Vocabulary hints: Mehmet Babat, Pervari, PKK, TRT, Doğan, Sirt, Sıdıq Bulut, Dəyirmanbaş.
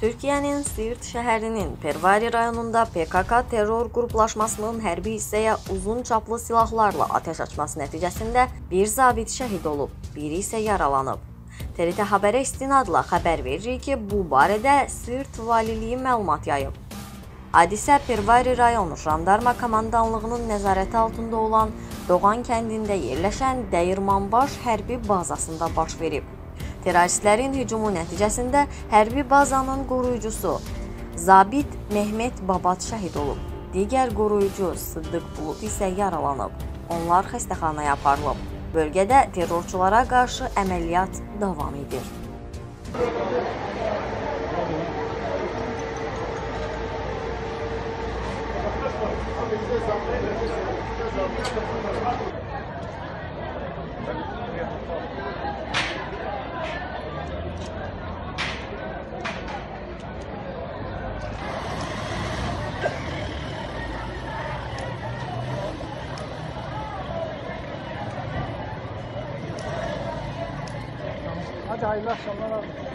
Türkiye'nin Sirt şehrinin Pervari rayonunda PKK terör gruplaşmasının hərbi hissəyə uzun çaplı silahlarla ateş açması nəticəsində bir zabit şəhid olub, biri isə yaralanıb. TRT xəbərə istinadla xəbər verir ki, bu barədə Sirt valiliyi məlumat yayıb. Hadisə Pervari rayonu jandarma komandanlığının nəzarəti altında olan Doğan kəndində yerləşən Dəyirmanbaş hərbi bazasında baş verib. Teröristlərin hücumu nəticəsində hərbi bazanın qoruyucusu zabit Mehmet Babat şəhid olub. Digər qoruyucu Sıdıq Bulut isə yaralanıb. Onlar xəstəxanaya aparılıb. Bölgədə terrorçulara qarşı əməliyyat davam edir. Hayırlı akşamlar abi.